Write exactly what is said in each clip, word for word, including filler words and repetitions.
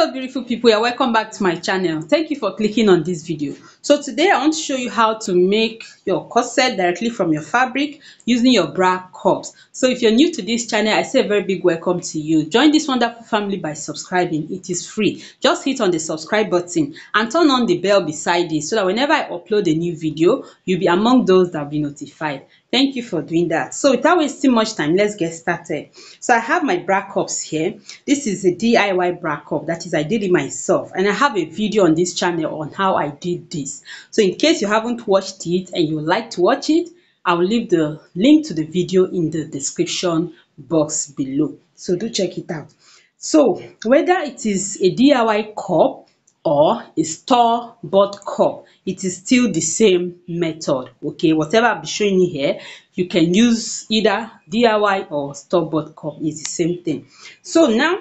Hello beautiful people, you're welcome back to my channel. Thank you for clicking on this video. So today I want to show you how to make your corset directly from your fabric using your bra cups. So if you're new to this channel, I say a very big welcome to you. Join this wonderful family by subscribing. It is free. Just hit on the subscribe button and turn on the bell beside it so that whenever I upload a new video, you'll be among those that will be notified. Thank you for doing that. So without wasting much time, let's get started. So I have my bra cups here. This is a D I Y bra cup, that is I did it myself, and I have a video on this channel on how I did this. So in case you haven't watched it and you would like to watch it, I will leave the link to the video in the description box below. So do check it out. So whether it is a D I Y cup or a store-bought cup, it is still the same method. Okay, whatever I'll be showing you here, you can use either D I Y or store-bought cup, it's the same thing. So now,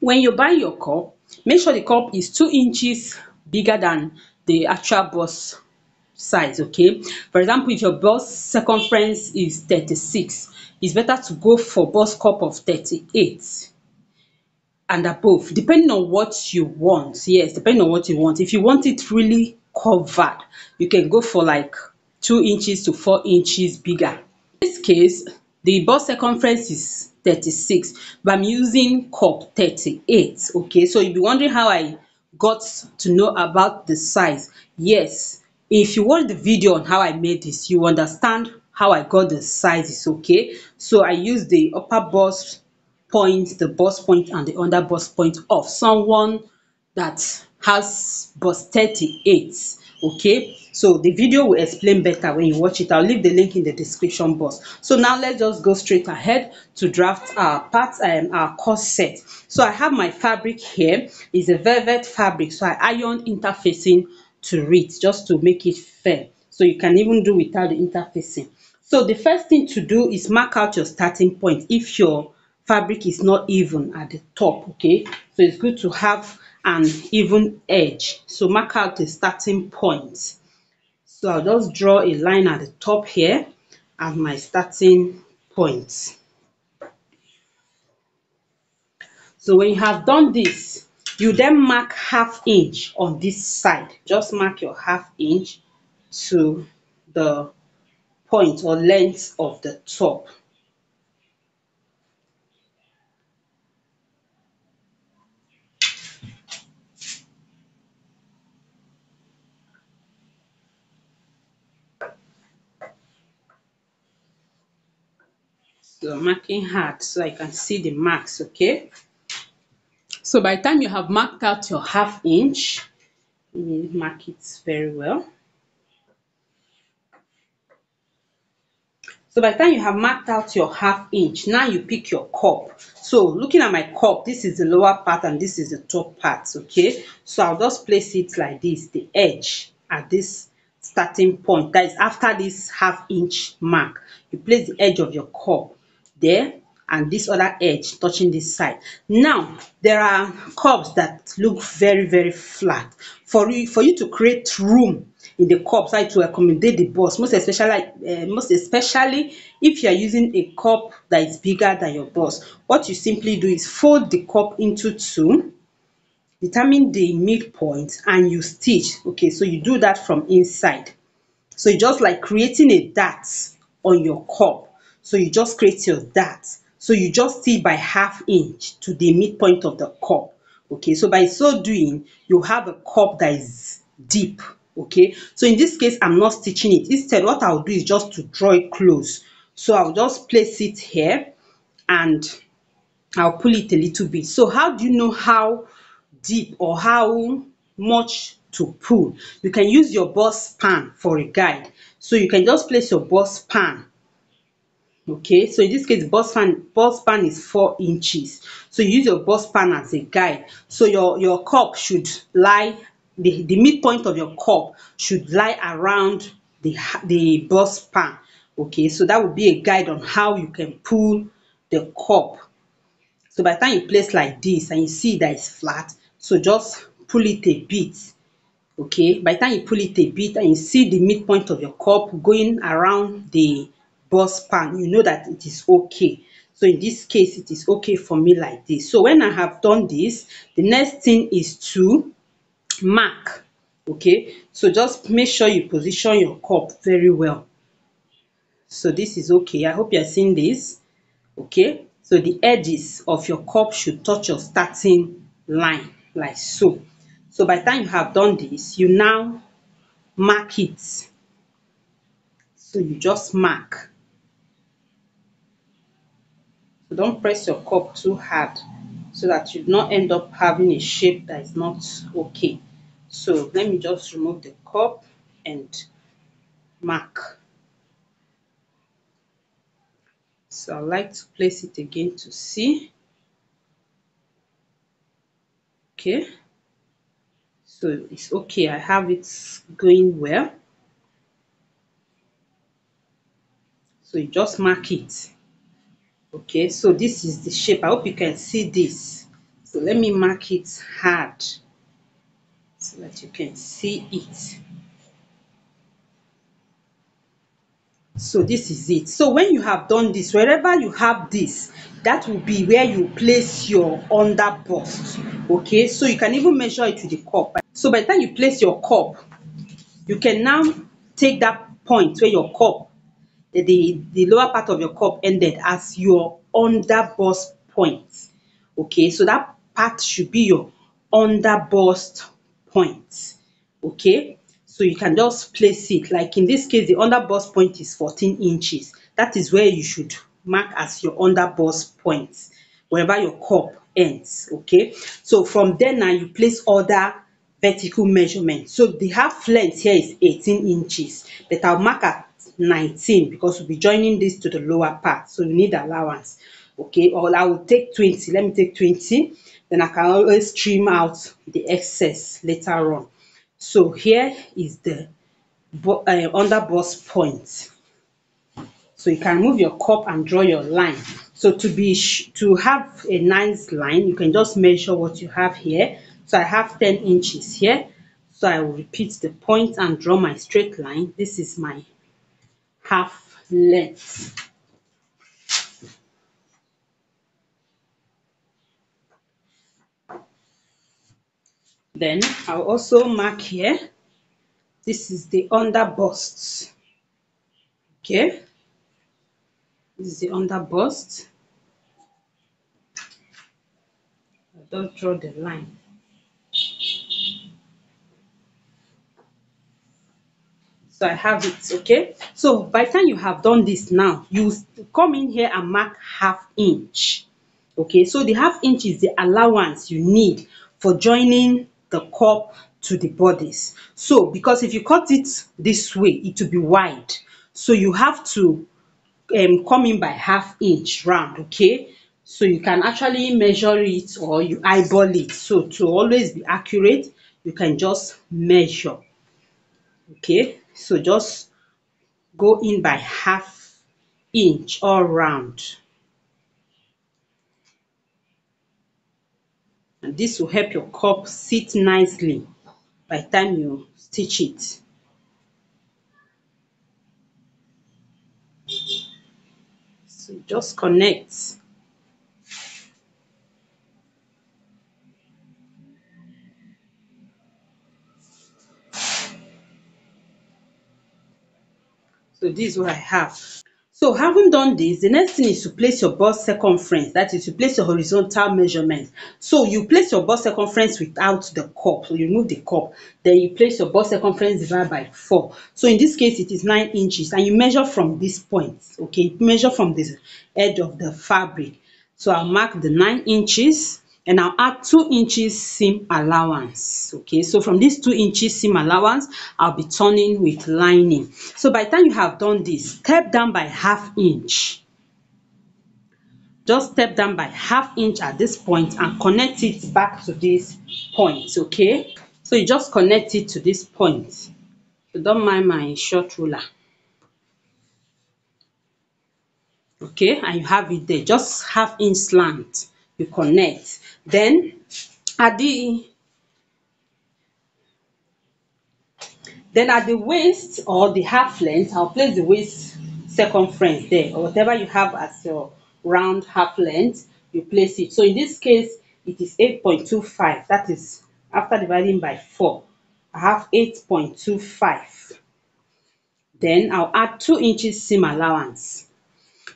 when you buy your cup, make sure the cup is two inches bigger than the actual bust size. Okay, for example, if your bust circumference is thirty-six, it's better to go for bust cup of thirty-eight and above, depending on what you want. Yes, depending on what you want. If you want it really covered, you can go for like two inches to four inches bigger. In this case, the bust circumference is thirty-six, but I'm using cup thirty-eight. Okay, so you'll be wondering how I got to know about the size. Yes, if you watch the video on how I made this, you understand how I got the sizes. Okay, so I use the upper bust point, the bust point, and the under bust point of someone that has bust thirty-eight. Okay, so the video will explain better when you watch it. I'll leave the link in the description box. So now let's just go straight ahead to draft our parts and our corset. So I have my fabric here, is a velvet fabric, so I ironed interfacing to it just to make it fair. So you can even do without the interfacing. So the first thing to do is mark out your starting point if your fabric is not even at the top. Okay, so it's good to have an even edge, so mark out the starting point. So I'll just draw a line at the top here as my starting point. So when you have done this, you then mark half inch on this side. Just mark your half inch to the point or length of the top. So marking hard so I can see the marks. Okay, so by the time you have marked out your half inch, you mark it very well. So by the time you have marked out your half inch, now you pick your cup. So looking at my cup, this is the lower part and this is the top part. Okay, so I'll just place it like this, the edge at this starting point, that is after this half inch mark. You place the edge of your cup there and this other edge touching this side. Now there are cups that look very very flat. For you for you to create room in the cup side to accommodate the bust, most especially uh, most especially if you are using a cup that is bigger than your bust, what you simply do is fold the cup into two, determine the midpoint, and you stitch. Okay, so you do that from inside. So you just like creating a dart on your cup. So you just create your dart. So you just see by half inch to the midpoint of the cup. Okay, so by so doing, you have a cup that is deep. Okay, so in this case, I'm not stitching it. Instead, what I'll do is just to draw it close. So I'll just place it here and I'll pull it a little bit. So how do you know how deep or how much to pull? You can use your bust span for a guide. So you can just place your bust span. Okay, so in this case, bust span, bust span is four inches. So you use your bust span as a guide. So your, your cup should lie, the, the midpoint of your cup should lie around the, the bust span. Okay, so that would be a guide on how you can pull the cup. So by the time you place like this and you see that it's flat, so just pull it a bit. Okay, by the time you pull it a bit and you see the midpoint of your cup going around the bust span, you know that it is okay. So in this case, it is okay for me like this. So when I have done this, the next thing is to mark. Okay, so just make sure you position your cup very well. So this is okay. I hope you are seeing this. Okay, so the edges of your cup should touch your starting line like so. So by the time you have done this, you now mark it. So you just mark. So don't press your cup too hard so that you do not end up having a shape that is not okay. So let me just remove the cup and mark. So I like to place it again to see. Okay. So it's okay, I have it going well. So you just mark it. Okay, so this is the shape. I hope you can see this. So let me mark it hard so that you can see it. So this is it. So when you have done this, wherever you have this, that will be where you place your under bust. Okay, so you can even measure it with the cup. So by the time you place your cup, you can now take that point where your cup, the the lower part of your cup ended, as your under bust point. Okay, so that part should be your under bust point. Okay, so you can just place it. Like in this case, the under bust point is fourteen inches. That is where you should mark as your under bust point, wherever your cup ends. Okay, so from there now you place other vertical measurements. So the half length here is eighteen inches, but I'll mark at nineteen because we'll be joining this to the lower part, so you need allowance. Okay, or I will take twenty. Let me take twenty, then I can always trim out the excess later on. So here is the uh, under bust point. So you can move your cup and draw your line. So to be sh to have a nice line, you can just measure what you have here. So I have ten inches here. So I will repeat the point and draw my straight line. This is my half length. Then I'll also mark here. This is the under bust. Okay, this is the under bust. I don't draw the line. So I have it. Okay, so by the time you have done this now, you come in here and mark half inch. Okay, so the half inch is the allowance you need for joining the cup to the bodice. So because if you cut it this way, it will be wide, so you have to um, come in by half inch round. Okay, so you can actually measure it or you eyeball it. So to always be accurate, you can just measure. Okay, so just go in by half inch all round, and this will help your cup sit nicely by the time you stitch it. So just connect. So this is what I have. So having done this, the next thing is to place your bust circumference. That is, you place your horizontal measurement. So you place your bust circumference without the cup. So you remove the cup. Then you place your bust circumference divided by four. So in this case, it is nine inches, and you measure from this point. Okay, you measure from this edge of the fabric. So I'll mark the nine inches, and I'll add two inches seam allowance. Okay, so from this two inches seam allowance, I'll be turning with lining. So by the time you have done this, step down by half inch. Just step down by half inch at this point and connect it back to this point. Okay, so you just connect it to this point. So don't mind my short ruler. Okay, and you have it there, just half inch slant. You connect, then at the then at the waist or the half length, I'll place the waist circumference there, or whatever you have as your round half length, you place it. So in this case, it is eight point two five. That is after dividing by four. I have eight point two five. Then I'll add two inches seam allowance.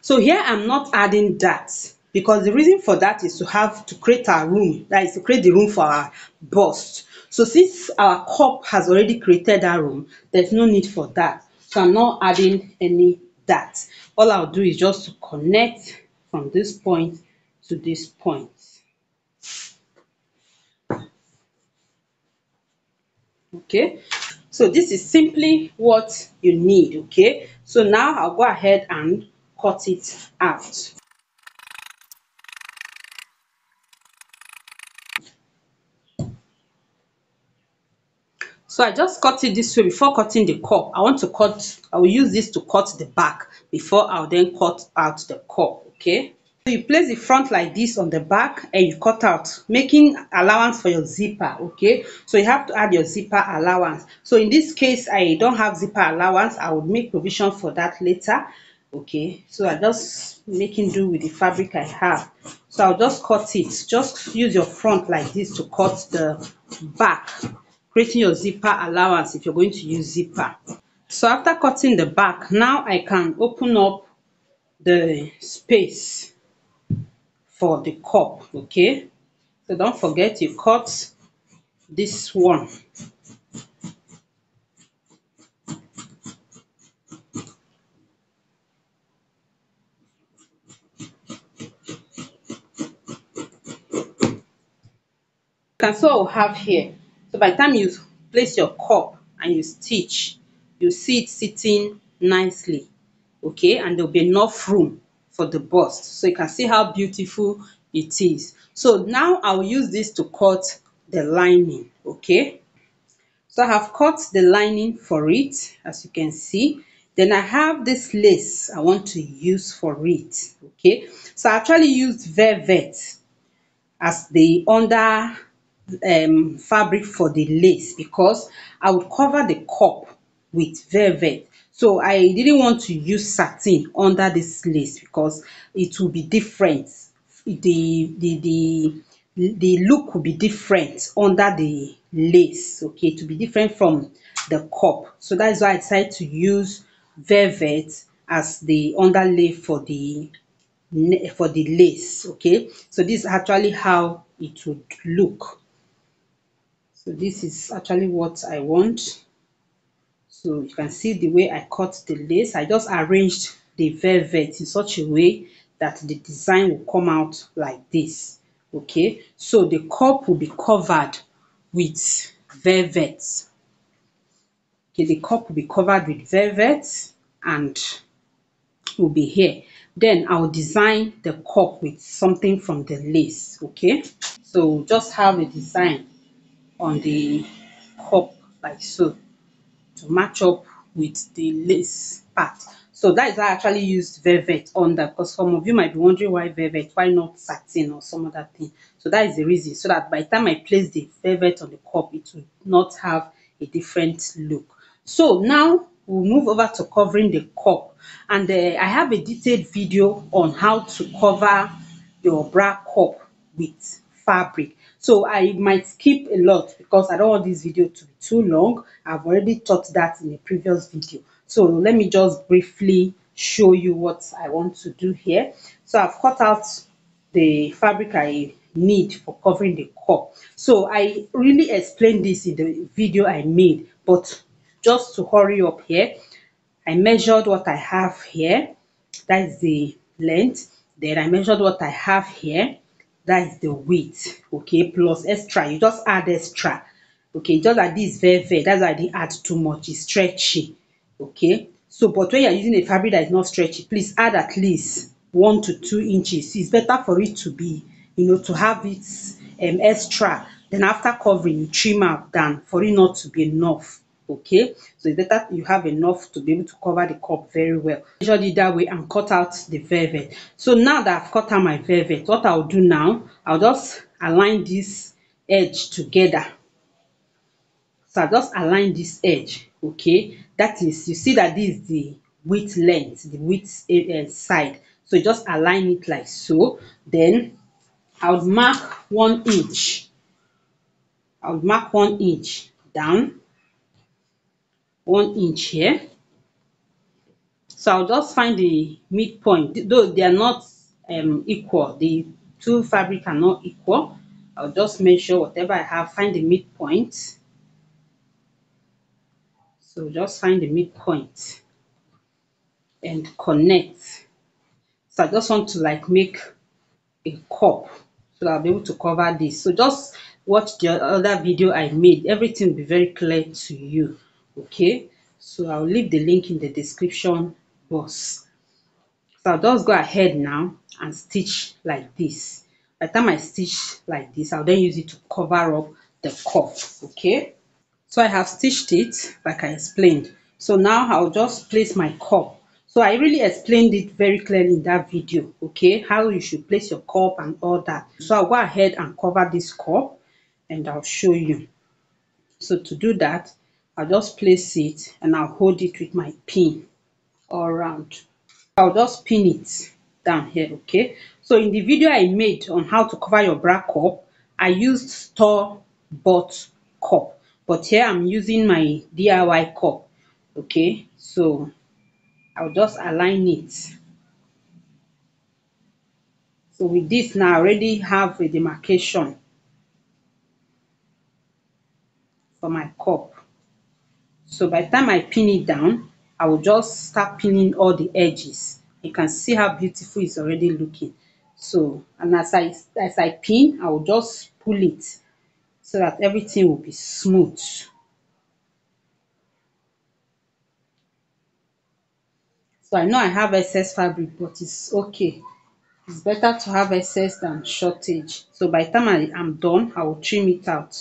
So here I'm not adding that, because the reason for that is to have to create our room, that is to create the room for our bust. So since our cup has already created that room, there's no need for that. So I'm not adding any that. All I'll do is just to connect from this point to this point. Okay, so this is simply what you need. Okay, so now I'll go ahead and cut it out. So I just cut it this way. Before cutting the cup, I want to cut, I will use this to cut the back before I'll then cut out the cup. Okay, so you place the front like this on the back and you cut out, making allowance for your zipper. Okay, so you have to add your zipper allowance. So in this case, I don't have zipper allowance. I would make provision for that later. Okay, so I'm just making do with the fabric I have. So I'll just cut it. Just use your front like this to cut the back, creating your zipper allowance if you're going to use zipper. So after cutting the back, now I can open up the space for the cup. Okay, so don't forget you cut this one. And so I'll have here. So by the time you place your cup and you stitch, you see it sitting nicely. Okay, and there'll be enough room for the bust. So you can see how beautiful it is. So now I'll use this to cut the lining. Okay, so I have cut the lining for it, as you can see. Then I have this lace I want to use for it. Okay, so I actually used velvet as the under Um, fabric for the lace, because I would cover the cup with velvet. So I didn't want to use satin under this lace because it will be different. The the the, the look will be different under the lace. Okay, to be different from the cup. So that is why I decided to use velvet as the underlay for the for the lace. Okay, so this is actually how it would look. So this is actually what I want. So you can see the way I cut the lace. I just arranged the velvet in such a way that the design will come out like this. Okay, so the cup will be covered with velvet. Okay, the cup will be covered with velvet and will be here. Then I'll design the cup with something from the lace. Okay, so just have a design on the cup like so to match up with the lace part. So that is, I actually used velvet on that, because some of you might be wondering why velvet, why not satin or some other thing. So that is the reason, so that by the time I place the velvet on the cup, it will not have a different look. So now we'll move over to covering the cup, and uh, I have a detailed video on how to cover your bra cup with fabric. So I might skip a lot because I don't want this video to be too long. I've already taught that in a previous video. So let me just briefly show you what I want to do here. So I've cut out the fabric I need for covering the cup. So I really explained this in the video I made, but just to hurry up here, I measured what I have here. That is the length. Then I measured what I have here. That is the width. Okay, plus extra, you just add extra. Okay, just like this velvet, that's why they add too much, it's stretchy. Okay, so but when you're using a fabric that is not stretchy, please add at least one to two inches. It's better for it to be, you know, to have it um, extra, then after covering you trim up, than for it not to be enough. Okay, so it's better you have enough to be able to cover the cup very well. Usually that way, and cut out the velvet. So now that I've cut out my velvet, what I'll do now, I'll just align this edge together. So I'll just align this edge. Okay, that is, you see that this is the width length, the width side. So you just align it like so. Then I would mark one inch. I would mark one inch down, one inch here. So I'll just find the midpoint. Though they are not um, equal, the two fabric are not equal. I'll just measure whatever I have, find the midpoint. So just find the midpoint and connect. So I just want to like make a cup, so I'll be able to cover this. So just watch the other video I made. Everything will be very clear to you. Okay, so I'll leave the link in the description box. So I'll just go ahead now and stitch like this. By the time I stitch like this, I'll then use it to cover up the cuff. Okay, so I have stitched it like I explained. So now I'll just place my cuff. So I really explained it very clearly in that video, okay, how you should place your cuff and all that. So I'll go ahead and cover this cuff and I'll show you. So to do that, I'll just place it and I'll hold it with my pin all around. I'll just pin it down here, okay. So in the video I made on how to cover your bra cup, I used store-bought cup, but here I'm using my D I Y cup, okay. So I'll just align it. So with this now, I already have a demarcation for my cup. So by the time I pin it down, I will just start pinning all the edges. You can see how beautiful it's already looking. So, and as I as I pin, I will just pull it so that everything will be smooth. So I know I have excess fabric, but it's okay. It's better to have excess than shortage. So by the time I am done, I will trim it out.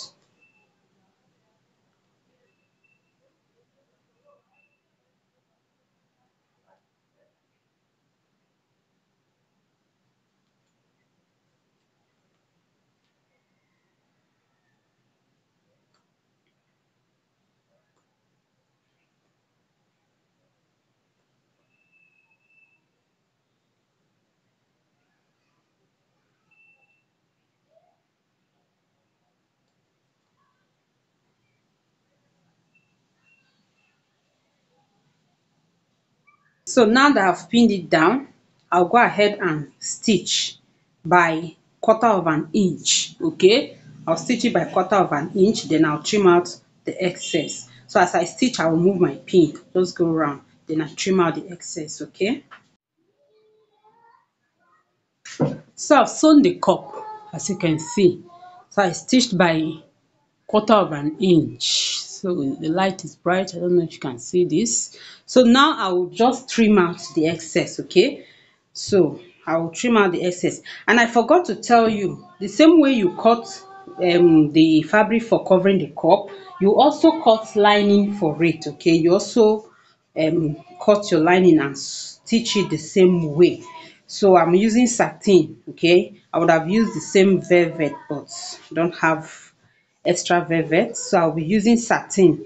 So now that I've pinned it down, I'll go ahead and stitch by quarter of an inch, okay? I'll stitch it by quarter of an inch, then I'll trim out the excess. So as I stitch, I'll move my pin, just go around, then I trim out the excess, okay? So I've sewn the cup, as you can see. So I stitched by quarter of an inch. So the light is bright, I don't know if you can see this. So now I will just trim out the excess, okay? So I will trim out the excess. And I forgot to tell you, the same way you cut um, the fabric for covering the cup, you also cut lining for it, okay? You also um, cut your lining and stitch it the same way. So I'm using satin, okay? I would have used the same velvet, but I don't have extra velvet, so I'll be using satin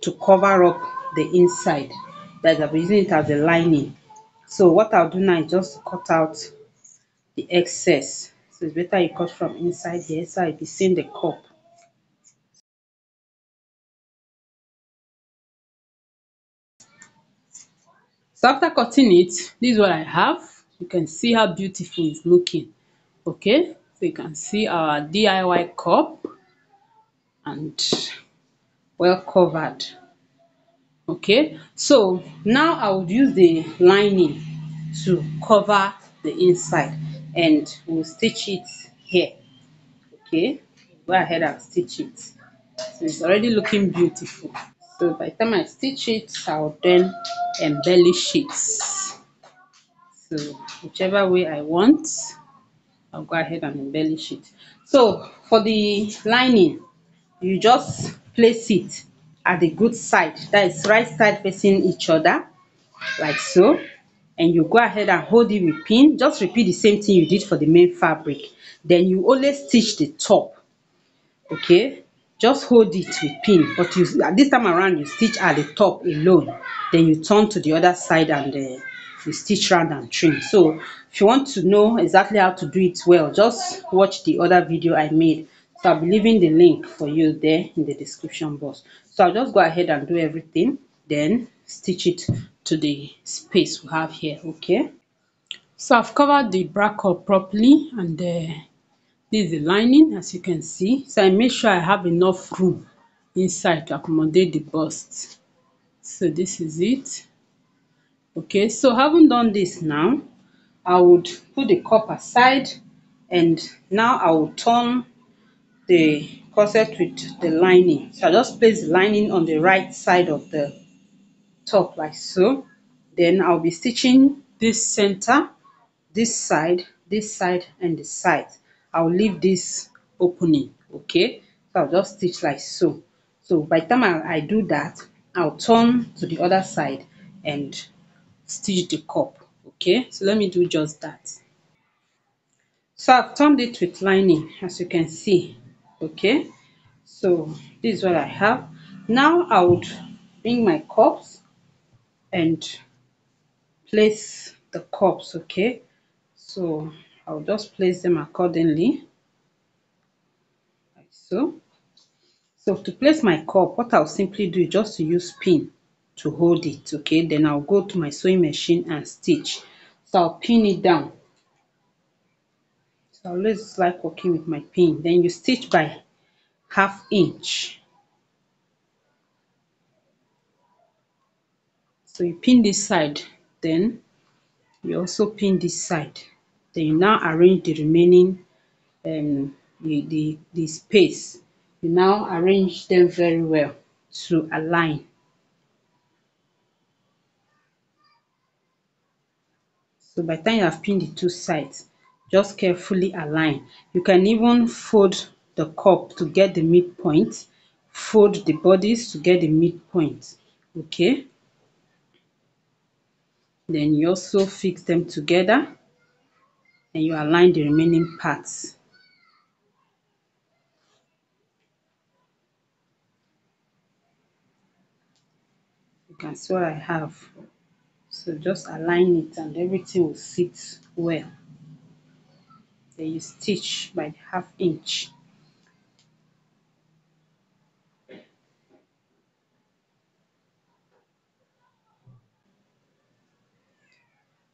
to cover up the inside, that I'll be using it as a lining. So what I'll do now is just cut out the excess. So it's better you cut from inside here, so I'll be seeing the cup. So after cutting it, this is what I have. You can see how beautiful it's looking, okay? So you can see our D I Y cup, and well covered, okay. So now I would use the lining to cover the inside, and we'll stitch it here, okay. Go ahead and stitch it. So it's already looking beautiful. So by the time I stitch it, I'll then embellish it, so whichever way I want, I'll go ahead and embellish it. So for the lining, you just place it at the good side, that is right side facing each other, like so, and you go ahead and hold it with pin. Just repeat the same thing you did for the main fabric. Then you only stitch the top, okay? Just hold it with pin, but you, this time around, you stitch at the top alone. Then you turn to the other side and uh, is stitch round and trim. So if you want to know exactly how to do it well, just watch the other video I made. So I'll be leaving the link for you there in the description box. So I'll just go ahead and do everything, then stitch it to the space we have here. Okay, so I've covered the bra cup properly, and uh, this is the lining, as you can see. So I make sure I have enough room inside to accommodate the bust. So this is it. Okay, so having done this, now I would put the cup aside, and now I will turn the corset with the lining. So I just place the lining on the right side of the top like so. Then I'll be stitching this center, this side, this side, and the side. I'll leave this opening. Okay, so I'll just stitch like so. So by the time I, I do that, I'll turn to the other side and stitch the cup. Okay, so let me do just that. So I've turned it with lining, as you can see. Okay, so this is what I have. Now I would bring my cups and place the cups. Okay, so I'll just place them accordingly like so. So to place my cup, what I'll simply do is just to use pin to hold it. Okay, then I'll go to my sewing machine and stitch. So I'll pin it down. So I always like working with my pin. Then you stitch by half inch. So you pin this side, then you also pin this side. Then you now arrange the remaining um, the, the, the space. You now arrange them very well to align. So by the time you have pinned the two sides, just carefully align. You can even fold the cup to get the midpoint, fold the bodies to get the midpoint. Okay, then you also fix them together and you align the remaining parts. You can see what I have. So just align it and everything will sit well. Then you stitch by half inch.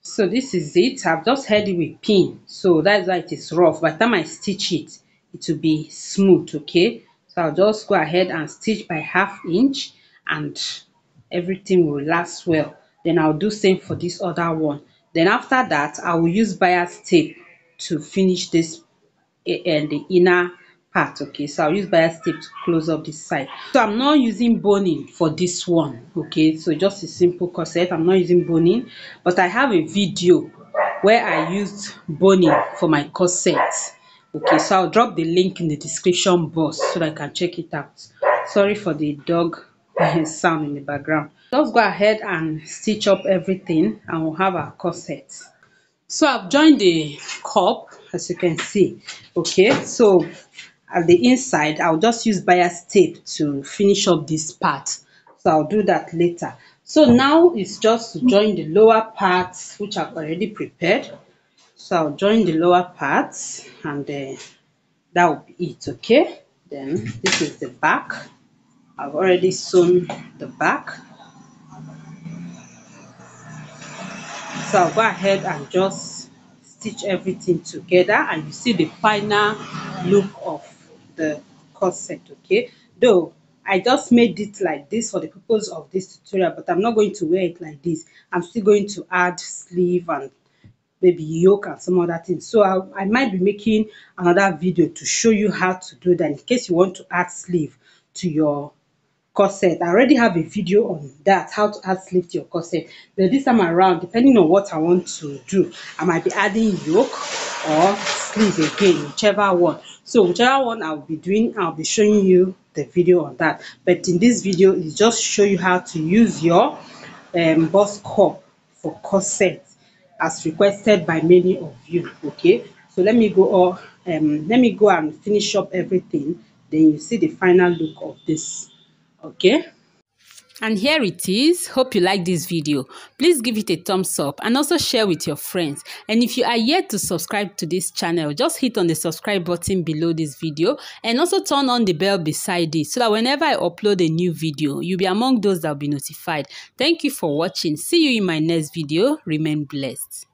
So this is it. I've just held it with pin, so that's why it is rough. By the time I stitch it, it will be smooth. Okay, so I'll just go ahead and stitch by half inch and everything will last well. Then I'll do same for this other one. Then after that, I will use bias tape to finish this and the inner part. Okay, so I'll use bias tape to close up this side. So I'm not using boning for this one. Okay, so just a simple corset. I'm not using boning, but I have a video where I used boning for my corset. Okay, so I'll drop the link in the description box so that I can check it out. Sorry for the dog sound in the background. Just go ahead and stitch up everything and we'll have our corset. So I've joined the cup, as you can see. Okay, so at the inside, I'll just use bias tape to finish up this part. So I'll do that later. So now it's just to join the lower parts, which I've already prepared. So I'll join the lower parts, and uh, that will be it. Okay, then this is the back. I've already sewn the back. So I'll go ahead and just stitch everything together, and you see the final look of the corset. Okay, though I just made it like this for the purpose of this tutorial, but I'm not going to wear it like this. I'm still going to add sleeve and maybe yoke and some other things. So I, I might be making another video to show you how to do that in case you want to add sleeve to your corset. I already have a video on that, how to add sleeve to your corset. But this time around, depending on what I want to do, I might be adding yoke or sleeve again, whichever one. So whichever one I'll be doing, I'll be showing you the video on that. But in this video, it just show you how to use your um, bust cup for corset, as requested by many of you. Okay, so let me go or um, let me go and finish up everything. Then you see the final look of this. Okay. And here it is. Hope you like this video. Please give it a thumbs up and also share with your friends. And if you are yet to subscribe to this channel, just hit on the subscribe button below this video and also turn on the bell beside it so that whenever I upload a new video, you'll be among those that will be notified. Thank you for watching. See you in my next video. Remain blessed.